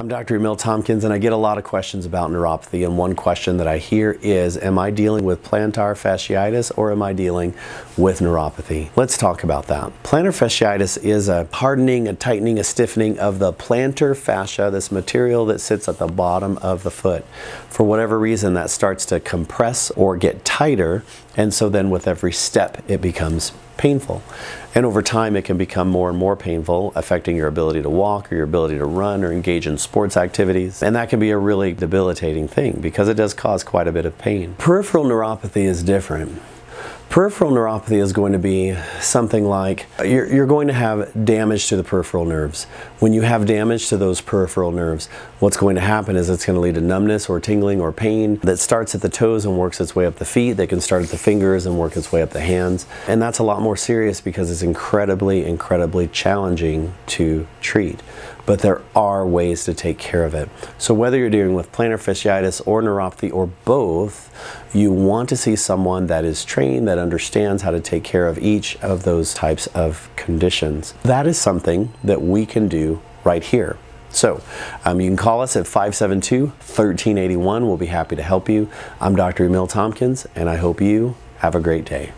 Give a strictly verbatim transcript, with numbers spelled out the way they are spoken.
I'm Doctor Emil Tompkins, and I get a lot of questions about neuropathy, and one question that I hear is, am I dealing with plantar fasciitis or am I dealing with neuropathy? Let's talk about that. Plantar fasciitis is a hardening, a tightening, a stiffening of the plantar fascia, this material that sits at the bottom of the foot. For whatever reason, that starts to compress or get tighter, and so then with every step it becomes painful. And over time it can become more and more painful, affecting your ability to walk or your ability to run or engage in sports activities. And that can be a really debilitating thing because it does cause quite a bit of pain. Peripheral neuropathy is different. Peripheral neuropathy is going to be something like you're, you're going to have damage to the peripheral nerves. When you have damage to those peripheral nerves, what's going to happen is it's going to lead to numbness or tingling or pain that starts at the toes and works its way up the feet. They can start at the fingers and work its way up the hands. And that's a lot more serious because it's incredibly, incredibly challenging to treat. But there are ways to take care of it. So whether you're dealing with plantar fasciitis or neuropathy or both, you want to see someone that is trained, that understands how to take care of each of those types of conditions. That is something that we can do right here. So um, you can call us at five seven two, one three eight one. We'll be happy to help you. I'm Doctor Emil Tompkins, and I hope you have a great day.